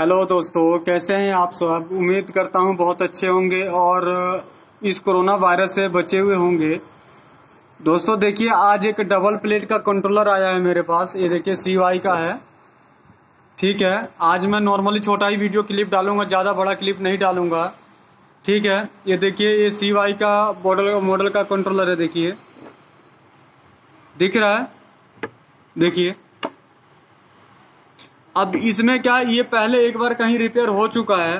Hello दोस्तों, कैसे हैं आप सब। उम्मीद करता हूं बहुत अच्छे होंगे और इस कोरोना वायरस से बचे हुए होंगे। दोस्तों देखिए, आज एक डबल प्लेट का कंट्रोलर आया है मेरे पास। ये देखिए CY का है, ठीक है। आज मैं नॉर्मली छोटा ही वीडियो क्लिप डालूंगा, ज़्यादा बड़ा क्लिप नहीं डालूंगा, ठीक है। ये देखिए, ये CY का मॉडल का कंट्रोलर है। देखिए, दिख रहा है, देखिए। अब इसमें क्या, ये पहले एक बार कहीं रिपेयर हो चुका है,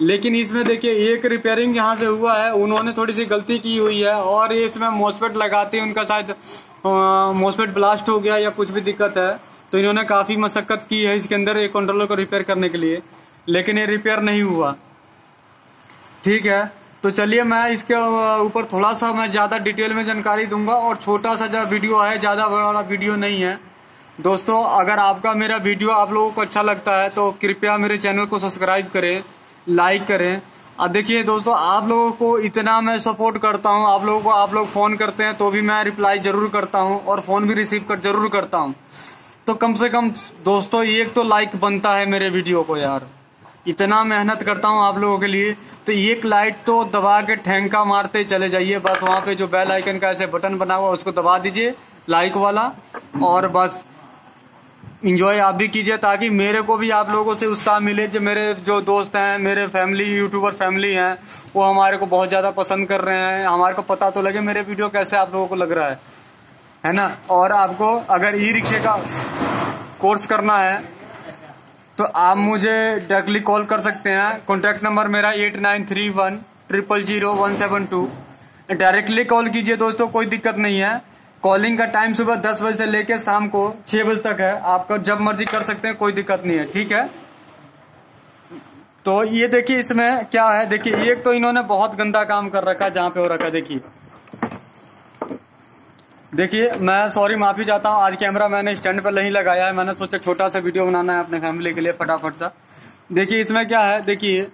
लेकिन इसमें देखिए एक रिपेयरिंग यहाँ से हुआ है, उन्होंने थोड़ी सी गलती की हुई है। और ये इसमें मॉस्फेट लगाते हैं, उनका शायद मॉस्फेट ब्लास्ट हो गया या कुछ भी दिक्कत है, तो इन्होंने काफ़ी मशक्कत की है इसके अंदर एक कंट्रोलर को रिपेयर करने के लिए, लेकिन ये रिपेयर नहीं हुआ, ठीक है। तो चलिए, मैं इसके ऊपर थोड़ा सा मैं ज़्यादा डिटेल में जानकारी दूंगा और छोटा सा जो वीडियो है, ज़्यादा बड़ा वीडियो नहीं है। दोस्तों अगर आपका मेरा वीडियो आप लोगों को अच्छा लगता है तो कृपया मेरे चैनल को सब्सक्राइब करें, लाइक करें। अब देखिए दोस्तों, आप लोगों को इतना मैं सपोर्ट करता हूं, आप लोगों को, आप लोग फ़ोन करते हैं तो भी मैं रिप्लाई ज़रूर करता हूं और फ़ोन भी रिसीव ज़रूर करता हूं। तो कम से कम दोस्तों एक तो लाइक बनता है मेरे वीडियो को यार, इतना मेहनत करता हूँ आप लोगों के लिए, तो एक लाइक तो दबा के ठेंका मारते चले जाइए बस। वहाँ पर जो बेल आइकन का ऐसे बटन बना हुआ उसको दबा दीजिए, लाइक वाला, और बस इंजॉय आप भी कीजिए, ताकि मेरे को भी आप लोगों से उत्साह मिले। जो मेरे जो दोस्त हैं, मेरे फैमिली यूट्यूबर फैमिली हैं, वो हमारे को बहुत ज़्यादा पसंद कर रहे हैं, हमारे को पता तो लगे मेरे वीडियो कैसे आप लोगों को लग रहा है ना। और आपको अगर E-रिक्शे का कोर्स करना है तो आप मुझे डायरेक्टली कॉल कर सकते हैं। कॉन्टैक्ट नंबर मेरा 8931000172। डायरेक्टली कॉल कीजिए दोस्तों, कोई दिक्कत नहीं है। कॉलिंग का टाइम सुबह 10 बजे से लेकर शाम को 6 बजे तक है, आपका जब मर्जी कर सकते हैं, कोई दिक्कत नहीं है, ठीक है। तो ये देखिए इसमें क्या है, देखिए एक तो इन्होंने बहुत गंदा काम कर रखा है जहाँ पे हो रखा है। देखिए देखिए, मैं सॉरी माफ़ी चाहता हूँ, आज कैमरा मैंने स्टैंड पर नहीं लगाया है, मैंने सोचा छोटा सा वीडियो बनाना है अपने फैमिली के लिए फटाफट सा। देखिए इसमें क्या है, देखिए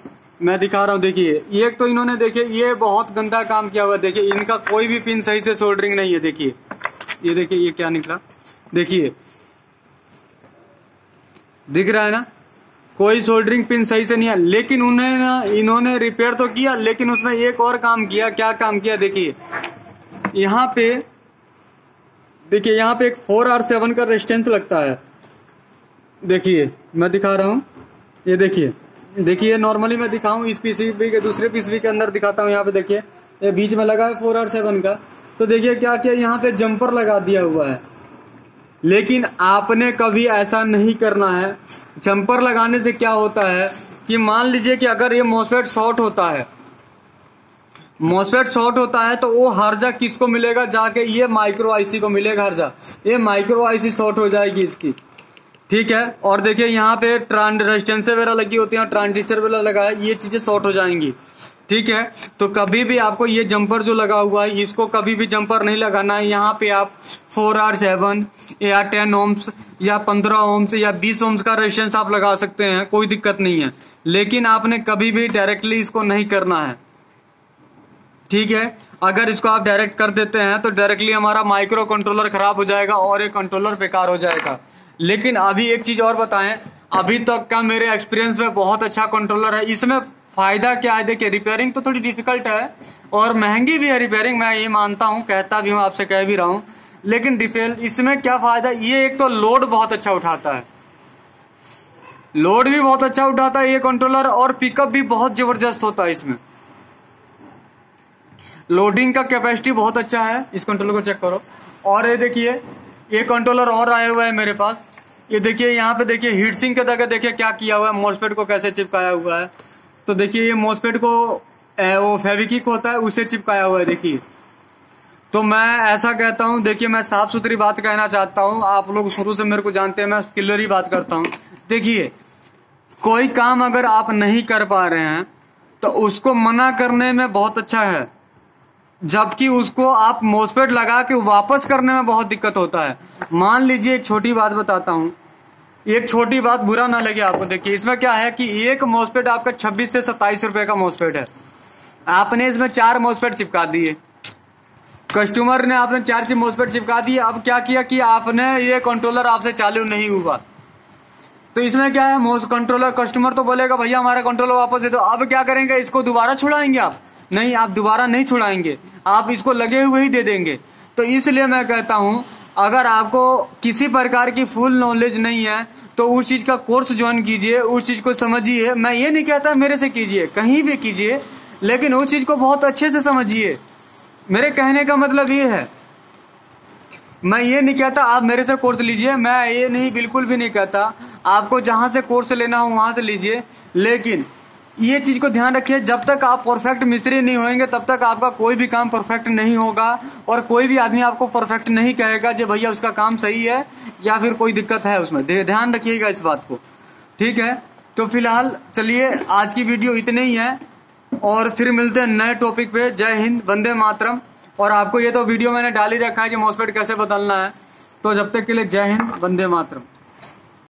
मैं दिखा रहा हूँ। देखिए एक तो इन्होंने, देखिए ये बहुत गंदा काम किया हुआ है। देखिए इनका कोई भी पिन सही से सोल्डरिंग नहीं है। देखिए ये, देखिए ये क्या निकला, देखिए दिख रहा है ना, कोई सोल्डरिंग पिन सही से नहीं है। लेकिन उन्हें ना, इन्होंने रिपेयर तो किया, लेकिन उसमें एक और काम किया। क्या काम किया, देखिए यहाँ पे, देखिए यहाँ पे एक 4R7 का रेजिस्टेंस लगता है। देखिए मैं दिखा रहा हूँ, ये देखिए, देखिए नॉर्मली मैं दिखाऊँ इस PCB के दूसरे PCB के अंदर दिखाता हूँ। यहाँ पे देखिए ये बीच में लगा है 4R7 का, तो देखिए क्या क्या यहाँ पे जंपर लगा दिया हुआ है। लेकिन आपने कभी ऐसा नहीं करना है। जंपर लगाने से क्या होता है कि मान लीजिए कि अगर ये MOSFET शॉर्ट होता है, MOSFET शॉर्ट होता है तो वो हर्जा किसको मिलेगा, जाके ये माइक्रो IC को मिलेगा हर्जा। ये माइक्रो IC शॉर्ट हो जाएगी इसकी, ठीक है। और देखिए यहाँ पे रेजिस्टेंस वगैरह लगी होती है, ट्रांजिस्टर वगैरह लगा है, ये चीज़ें शॉर्ट हो जाएंगी, ठीक है। तो कभी भी आपको ये जंपर जो लगा हुआ है, इसको कभी भी जंपर नहीं लगाना है। यहाँ पे आप 4R7 या 10 ohms या 15 ohms या 20 ohms का रेजिस्टेंस आप लगा सकते हैं, कोई दिक्कत नहीं है। लेकिन आपने कभी भी डायरेक्टली इसको नहीं करना है, ठीक है। अगर इसको आप डायरेक्ट कर देते हैं तो डायरेक्टली हमारा माइक्रो कंट्रोलर खराब हो जाएगा और ये कंट्रोलर बेकार हो जाएगा। लेकिन अभी एक चीज़ और बताएं, अभी तक का मेरे एक्सपीरियंस में बहुत अच्छा कंट्रोलर है। इसमें फ़ायदा क्या है, देखिए रिपेयरिंग तो थोड़ी डिफिकल्ट है और महंगी भी है रिपेयरिंग, मैं ये मानता हूँ, कहता भी हूँ, आपसे कह भी रहा हूँ। लेकिन इसमें क्या फ़ायदा, ये एक तो लोड बहुत अच्छा उठाता है, लोड भी बहुत अच्छा उठाता है ये कंट्रोलर, और पिकअप भी बहुत ज़बरदस्त होता है इसमें। लोडिंग का कैपेसिटी बहुत अच्छा है, इस कंट्रोलर को चेक करो। और ये देखिए एक कंट्रोलर और आया हुआ है मेरे पास। ये देखिए यहाँ पे, देखिए हीट सिंक के जगह देखिए क्या किया हुआ है, MOSFET को कैसे चिपकाया हुआ है। तो देखिए ये MOSFET को वो फेविकिक होता है उसे चिपकाया हुआ है। देखिए तो मैं ऐसा कहता हूँ, देखिए मैं साफ सुथरी बात कहना चाहता हूँ, आप लोग शुरू से मेरे को जानते हैं, मैं क्लियर ही बात करता हूँ। देखिए कोई काम अगर आप नहीं कर पा रहे हैं तो उसको मना करने में बहुत अच्छा है, जबकि उसको आप MOSFET लगा के वापस करने में बहुत दिक्कत होता है। मान लीजिए एक छोटी बात बताता हूँ, एक छोटी बात, बुरा ना लगे आपको। देखिए इसमें क्या है कि एक MOSFET आपका 26 से 27 रुपये का MOSFET है, आपने इसमें 4 MOSFET चिपका दिए, कस्टमर ने, आपने 4 MOSFET चिपका दिए। अब क्या किया कि आपने ये कंट्रोलर आपसे चालू नहीं हुआ, तो इसमें क्या है, होस्ट कंट्रोलर कस्टमर तो बोलेगा भैया हमारा कंट्रोलर वापस दे दो। अब क्या करेंगे, इसको दोबारा छुड़ाएंगे आप? नहीं, आप दोबारा नहीं छुड़ाएंगे, आप इसको लगे हुए ही दे देंगे। तो इसलिए मैं कहता हूँ अगर आपको किसी प्रकार की फुल नॉलेज नहीं है तो उस चीज़ का कोर्स ज्वाइन कीजिए, उस चीज़ को समझिए। मैं ये नहीं कहता मेरे से कीजिए, कहीं भी कीजिए, लेकिन उस चीज़ को बहुत अच्छे से समझिए। मेरे कहने का मतलब ये है, मैं ये नहीं कहता आप मेरे से कोर्स लीजिए, मैं ये नहीं, बिल्कुल भी नहीं कहता। आपको जहाँ से कोर्स लेना हो वहाँ से लीजिए, लेकिन ये चीज़ को ध्यान रखिए जब तक आप परफेक्ट मिस्त्री नहीं होएंगे तब तक आपका कोई भी काम परफेक्ट नहीं होगा, और कोई भी आदमी आपको परफेक्ट नहीं कहेगा जो भैया उसका काम सही है या फिर कोई दिक्कत है उसमें। ध्यान रखिएगा इस बात को, ठीक है। तो फिलहाल चलिए आज की वीडियो इतने ही है और फिर मिलते हैं नए टॉपिक पे। जय हिंद, वंदे मातरम। और आपको ये तो वीडियो मैंने डाल ही रखा है कि मॉस्फेट कैसे बदलना है, तो जब तक के लिए जय हिंद, वंदे मातरम।